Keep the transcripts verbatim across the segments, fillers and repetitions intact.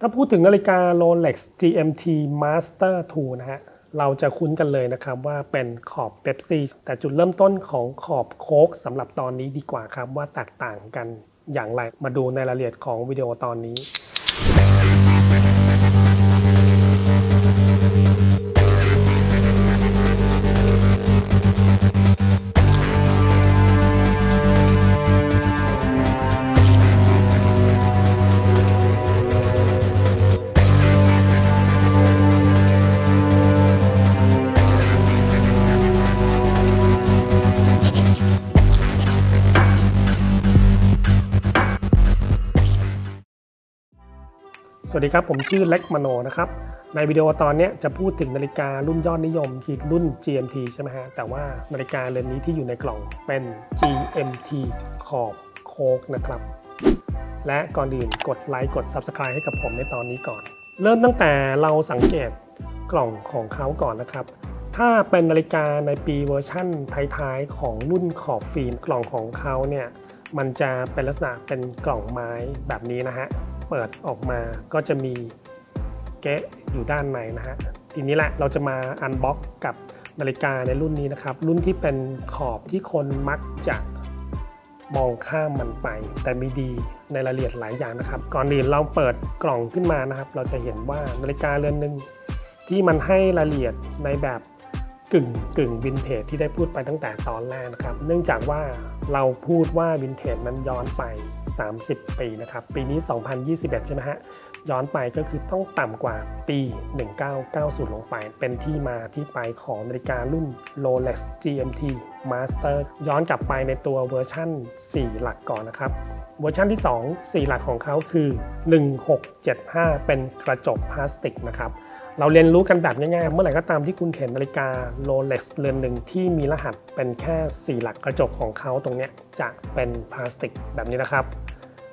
ถ้าพูดถึงนาฬิกา Rolex จี เอ็ม ที Master ทู นะฮะเราจะคุ้นกันเลยนะครับว่าเป็นขอบเป๊ปซี่แต่จุดเริ่มต้นของขอบโค้กสำหรับตอนนี้ดีกว่าครับว่าแตกต่างกันอย่างไรมาดูในรายละเอียดของวิดีโอตอนนี้สวัสดีครับผมชื่อเล็กมโนนะครับในวิดีโอตอนนี้จะพูดถึงนาฬิการุ่นยอดนิยมคือรุ่น จี เอ็ม ที ใช่ไหมฮะแต่ว่านาฬิกาเรือนนี้ที่อยู่ในกล่องเป็น จี เอ็ม ที ขอบโค้กนะครับและก่อนอื่นกดไลค์กด Subscribe ให้กับผมในตอนนี้ก่อนเริ่มตั้งแต่เราสังเกตกล่องของเขาก่อนนะครับถ้าเป็นนาฬิกาในปีเวอร์ชั่นท้ายๆของรุ่นขอบฟิล์มกล่องของเขาเนี่ยมันจะเป็นลักษณะเป็นกล่องไม้แบบนี้นะฮะเปิดออกมาก็จะมีแกะอยู่ด้านในนะฮะทีนี้แหละเราจะมาอันบ็อกกับนาฬิกาในรุ่นนี้นะครับรุ่นที่เป็นขอบที่คนมักจะมองข้ามมันไปแต่มีดีในรายละเอียดหลายอย่างนะครับก่อนอื่นเราเปิดกล่องขึ้นมานะครับเราจะเห็นว่านาฬิกาเรือนหนึ่งที่มันให้รายละเอียดในแบบกึ่งกึ่งวินเทจที่ได้พูดไปตั้งแต่ตอนแรกนะครับเนื่องจากว่าเราพูดว่าวินเทจมันย้อนไปสามสิบปีนะครับปีนี้สองพันยี่สิบเอ็ดใช่ไหมฮะย้อนไปก็คือต้องต่ำกว่าปีหนึ่งพันเก้าร้อยเก้าสิบลงไปเป็นที่มาที่ไปของนาฬิการุ่น Rolex จี เอ็ม ที Master ย้อนกลับไปในตัวเวอร์ชั่นสี่หลักก่อนนะครับเวอร์ชันที่สอง สี่หลักของเขาคือหนึ่งหกเจ็ดห้าเป็นกระจกพลาสติกนะครับเราเรียนรู้กันแบบง่ายๆเมื่อไหร่ก็ตามที่คุณเห็นนาฬิกา Rolex เรือนหนึ่งที่มีรหัสเป็นแค่สี่หลักกระจกของเขาตรงนี้จะเป็นพลาสติกแบบนี้นะครับ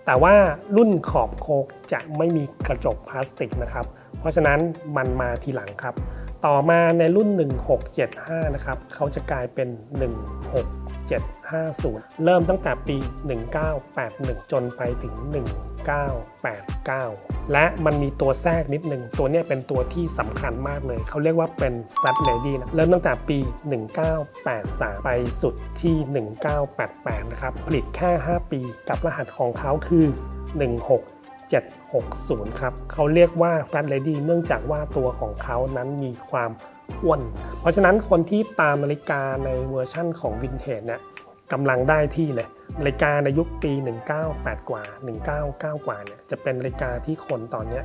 แต่ว่ารุ่นขอบโค้กจะไม่มีกระจกพลาสติกนะครับเพราะฉะนั้นมันมาทีหลังครับต่อมาในรุ่นหนึ่งหกเจ็ดห้านะครับเขาจะกลายเป็นหนึ่งหกเจ็ดห้าศูนย์เริ่มตั้งแต่ปีหนึ่งพันเก้าร้อยแปดสิบเอ็ดจนไปถึงหนึ่งพันเก้าร้อยแปดสิบเก้าและมันมีตัวแทรกนิดหนึ่งตัวนี้เป็นตัวที่สำคัญมากเลยเขาเรียกว่าเป็น Fat Lady นะเริ่มตั้งแต่ปีหนึ่งพันเก้าร้อยแปดสิบสามไปสุดที่หนึ่งพันเก้าร้อยแปดสิบแปดนะครับผลิตแค่ห้าปีกับรหัสของเขาคือหนึ่งหกเจ็ดหกศูนย์ครับเขาเรียกว่า Fat Lady เนื่องจากว่าตัวของเขานั้นมีความอ้วนเพราะฉะนั้นคนที่ตามนาฬิกาในเวอร์ชั่นของวินเทจเนี่ยกำลังได้ที่เลยนาฬิกาในยุคปีหนึ่งพันเก้าร้อยแปดสิบกว่าหนึ่งพันเก้าร้อยเก้ากว่าเนี่ยจะเป็นนาฬิกาที่คนตอนนี้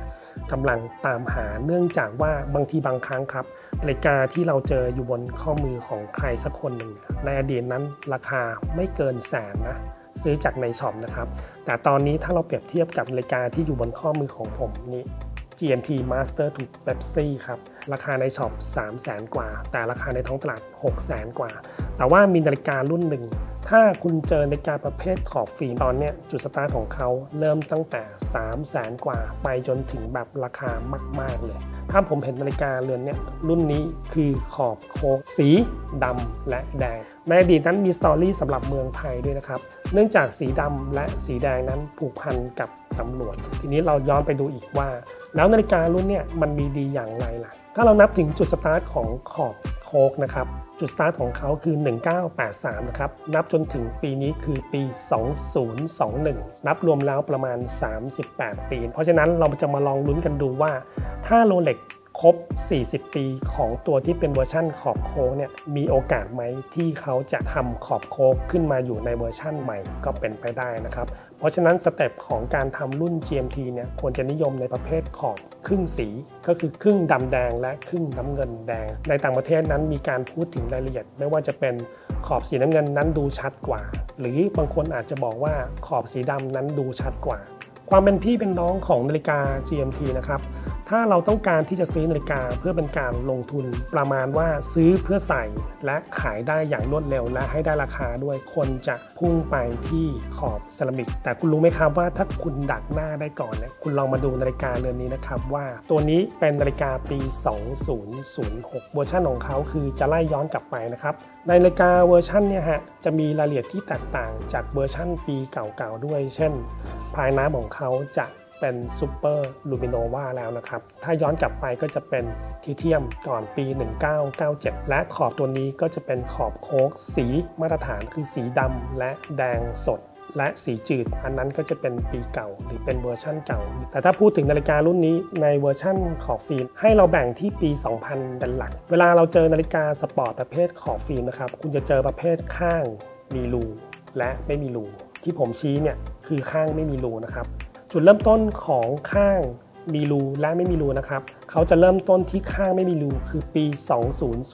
กำลังตามหาเนื่องจากว่าบางทีบางครั้งครับนาฬิกาที่เราเจออยู่บนข้อมือของใครสักคนหนึ่งในอดีตนั้นราคาไม่เกินแสนนะซื้อจากในช็อปนะครับแต่ตอนนี้ถ้าเราเปรียบเทียบกับนาฬิกาที่อยู่บนข้อมือของผมนี้ จี เอ็ม ที Master ทู Pepsi ครับราคาในช็อป สามแสน กว่าแต่ราคาในท้องตลาด หกแสน กว่าแต่ว่ามีนาฬิการุ่นหนึ่งถ้าคุณเจอนาฬิกาประเภทขอบฟิล์มตอนนี้จุดสตาร์ทของเขาเริ่มตั้งแต่ สามแสน กว่าไปจนถึงแบบราคามากๆเลยถ้าผมเห็นนาฬิกาเรือนนี้รุ่นนี้คือขอบโค้กสีดำและแดงในอดีตนั้นมีสตอรี่สำหรับเมืองไทยด้วยนะครับเนื่องจากสีดำและสีแดงนั้นผูกพันกับตำรวจทีนี้เราย้อนไปดูอีกว่าแล้วนาฬิการุ่นนี้มันมีดีอย่างไรล่ะถ้าเรานับถึงจุดสตาร์ทของขอบโค้กนะครับจุดสตาร์ทของเขาคือหนึ่งพันเก้าร้อยแปดสิบสามนะครับนับจนถึงปีนี้คือปีสองพันยี่สิบเอ็ดนับรวมแล้วประมาณสามสิบแปดปีเพราะฉะนั้นเราจะมาลองลุ้นกันดูว่าถ้าโรเล็กครบสี่สิบปีของตัวที่เป็นเวอร์ชั่นขอบโค้กเนี่ยมีโอกาสไหมที่เขาจะทำขอบโค้กขึ้นมาอยู่ในเวอร์ชั่นใหม่ก็เป็นไปได้นะครับเพราะฉะนั้นสเต็ปของการทำรุ่น จี เอ็ม ที เนี่ยควรจะนิยมในประเภทขอบครึ่งสีก็คือครึ่งดำแดงและครึ่งน้ำเงินแดงในต่างประเทศนั้นมีการพูดถึงรายละเอียดไม่ว่าจะเป็นขอบสีน้ำเงินนั้นดูชัดกว่าหรือบางคนอาจจะบอกว่าขอบสีดำนั้นดูชัดกว่าความเป็นพี่เป็นน้องของนาฬิกา จี เอ็ม ที นะครับถ้าเราต้องการที่จะซื้อนาฬิกาเพื่อเป็นการลงทุนประมาณว่าซื้อเพื่อใส่และขายได้อย่างรวดเร็วและให้ได้ราคาด้วยคนจะพุ่งไปที่ขอบเซรามิกแต่คุณรู้ไหมครับว่าถ้าคุณดักหน้าได้ก่อนเนี่ยคุณลองมาดูนาฬิกาเรือนนี้นะครับว่าตัวนี้เป็นนาฬิกาปี สองพันหกเวอร์ชันของเขาคือจะไล่ย้อนกลับไปนะครับในนาฬิกาเวอร์ชันเนี่ยฮะจะมีรายละเอียดที่แตกต่างจากเวอร์ชันปีเก่าๆด้วยเช่นภายน้ำของเขาจะ เป็นซูเปอร์ลูมิโนวาแล้วนะครับถ้าย้อนกลับไปก็จะเป็นทิเทียมก่อนปีหนึ่งเก้าเก้าเจ็ดและขอบตัวนี้ก็จะเป็นขอบโค้กสีมาตรฐานคือสีดำและแดงสดและสีจืดอันนั้นก็จะเป็นปีเก่าหรือเป็นเวอร์ชั่นเก่าแต่ถ้าพูดถึงนาฬิการุ่นนี้ในเวอร์ชั่นขอบฟิล์มให้เราแบ่งที่ปีสองพันเป็นหลักเวลาเราเจอนาฬิกาสปอร์ตประเภทขอบฟิล์มนะครับคุณจะเจอประเภทข้างมีรูและไม่มีรูที่ผมชี้เนี่ยคือข้างไม่มีรูนะครับจุดเริ่มต้นของข้างมีรูและไม่มีรูนะครับเขาจะเริ่มต้นที่ข้างไม่มีรูคือปีสอง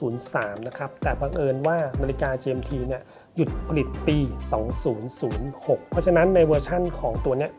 พันสามนะครับแต่บังเอิญว่านาฬิกา จี เอ็ม ที เนี่ยหยุดผลิตปีสองพันหกเพราะฉะนั้นในเวอร์ชั่นของตัวเนี้ย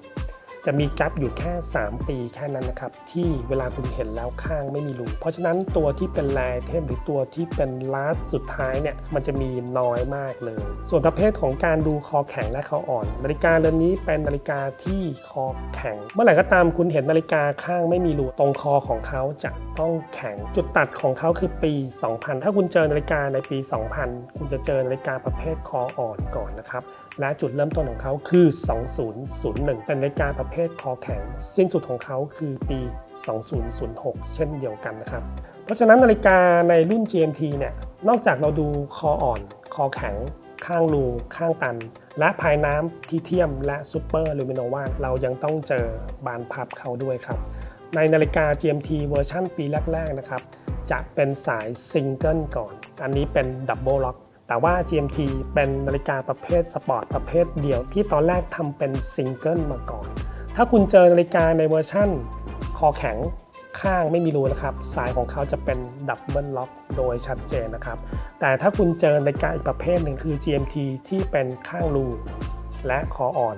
จะมีแกปอยู่แค่สามปีแค่นั้นนะครับที่เวลาคุณเห็นแล้วข้างไม่มีรูเพราะฉะนั้นตัวที่เป็นแรร์ไอเทมหรือตัวที่เป็นลาสสุดท้ายเนี่ยมันจะมีน้อยมากเลยส่วนประเภทของการดูคอแข็งและคออ่อนนาฬิกาเรือนนี้เป็นนาฬิกาที่คอแข็งเมื่อไหร่ก็ตามคุณเห็นนาฬิกาข้างไม่มีรูตรงคอของเขาจะต้องแข็งจุดตัดของเขาคือปีสองพันถ้าคุณเจอนาฬิกาในปีสองพันคุณจะเจอนาฬิกาประเภทคออ่อนก่อนนะครับและจุดเริ่มต้นของเขาคือสองพันหนึ่งเป็นนาฬิกาประเภทคอแข็งสิ้นสุดของเขาคือปีสองพันหกเช่นเดียวกันนะครับเพราะฉะนั้นนาฬิกาในรุ่น จี เอ็ม ที เนี่ยนอกจากเราดูคออ่อนคอแข็งข้างรูข้างตันและภายน้ำที่เทียมและซูเปอร์ลูมิโนวาเรายังต้องเจอบานพับเขาด้วยครับในนาฬิกา จี เอ็ม ที เวอร์ชั่นปีแรกๆนะครับจะเป็นสายซิงเกิลก่อนอันนี้เป็นดับเบิลล็อกแต่ว่า จี เอ็ม ที เป็นนาฬิกาประเภทสปอร์ตประเภทเดียวที่ตอนแรกทำเป็นซิงเกิลมาก่อนถ้าคุณเจอนาฬิกาในเวอร์ชั่นคอแข็งข้างไม่มีรูนะครับสายของเขาจะเป็นดับเบิลล็อกโดยชัดเจนนะครับแต่ถ้าคุณเจอนาฬิกาอีกประเภทหนึ่งคือ จี เอ็ม ที ที่เป็นข้างรูและคออ่อน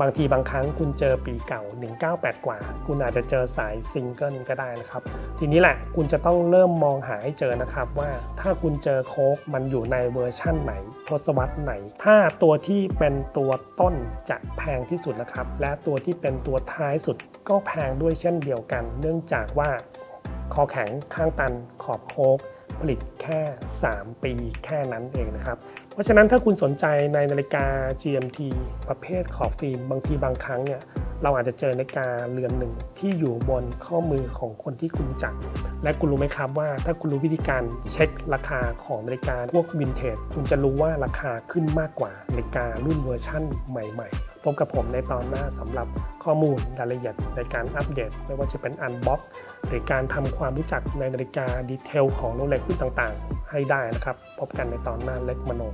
บางทีบางครั้งคุณเจอปีเก่าหนึ่งเก้าแปดกว่าคุณอาจจะเจอสายซิงเกิลก็ได้นะครับทีนี้แหละคุณจะต้องเริ่มมองหาให้เจอนะครับว่าถ้าคุณเจอโค้กมันอยู่ในเวอร์ชั่นไหนทศวรรษไหนถ้าตัวที่เป็นตัวต้นจะแพงที่สุดนะครับและตัวที่เป็นตัวท้ายสุดก็แพงด้วยเช่นเดียวกันเนื่องจากว่าคอแข็งข้างตันขอบโค้กผลิตแค่สามปีแค่นั้นเองนะครับเพราะฉะนั้นถ้าคุณสนใจในนาฬิกา จี เอ็ม ที ประเภทขอบฟิล์มบางทีบางครั้งเนี่ยเราอาจจะเจอนาฬิกาเรือนหนึ่งที่อยู่บนข้อมือของคนที่คุณรู้จักและคุณรู้ไหมครับว่าถ้าคุณรู้วิธีการเช็คราคาของนาฬิกาพวกวินเทจคุณจะรู้ว่าราคาขึ้นมากกว่านาฬิการุ่นเวอร์ชั่นใหม่ๆพบกับผมในตอนหน้าสำหรับข้อมูลรายละเอียดในการอัปเดตไม่ว่าจะเป็นอันบ็อกซ์หรือการทำความรู้จักในนาฬิกาดีเทลของโรเล็กซ์ต่างๆให้ได้นะครับพบกันในตอนหน้าเล็กมโน